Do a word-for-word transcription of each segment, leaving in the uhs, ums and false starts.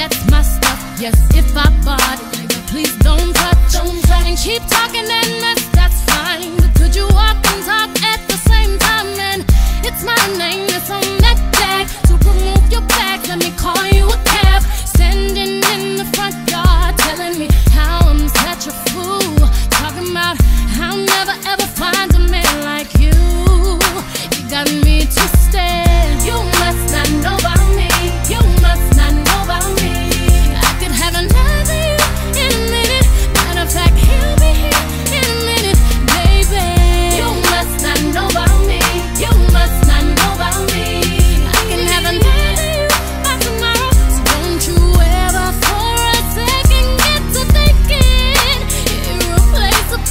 that's my stuff. Yes, if I bought it, nigga, please don't touch. Don't touch. And keep talking and mess, that's fine. But could you walk and talk at the same time? And it's my name that's on that tag. To remove your bag, let me call you a cab. Standing in the front yard, telling me how I'm such a fool. Talking about how I'll never ever find a man like you. You got me twisted. You must not know about me. You must not know about me. I could have another you in a minute. Matter of fact, he'll be here in a minute, baby. You must not know about me. You must not know about me. I can have another you by tomorrow. So don't you ever for a second get to thinking you're irreplaceable.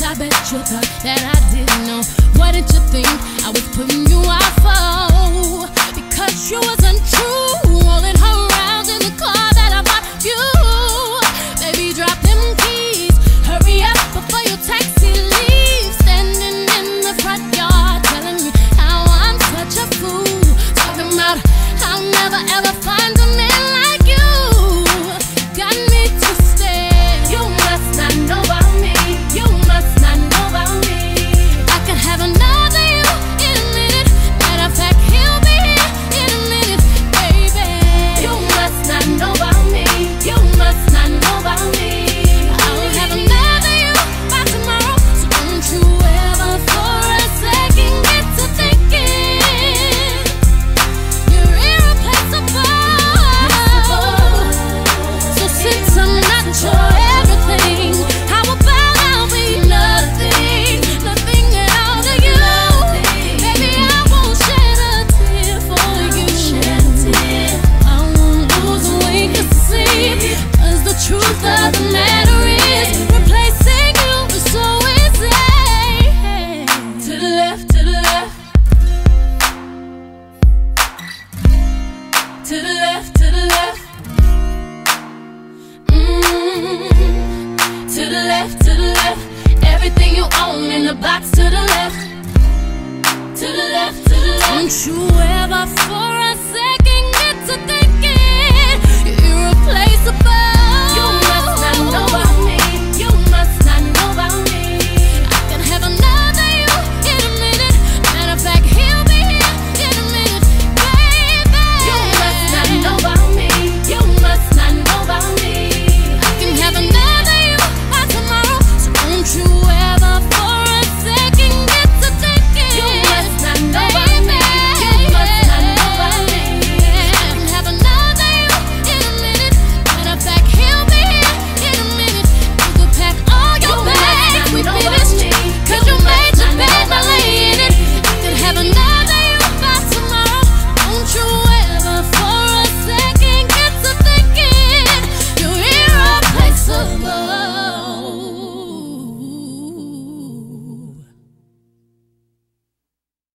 I bet you thought that I didn't know. What did you think I was putting you out for? Because you wasn't true. Rolling her around in the car that I bought you. Baby, drop them keys. Hurry up before your taxi leaves. Standing in the front yard, telling me how I'm such a fool. Talking about I'll never ever find a man like you. Got me twisted. You must not know about me. You must not know about me. I could have another you in a minute. Matter of fact, he'll be here in a minute, baby. You must not know about me. You must not know about me. I'll have another you by tomorrow. So don't you ever for a second get to thinking you're irreplaceable. So since I'm not your everything, how about truth of the matter is, replacing you is so easy. To the left, to the left. To the left, to the left. Mm-hmm. To the left, to the left. Everything you own in the box, to the left. To the left, to the left. Don't you ever fall.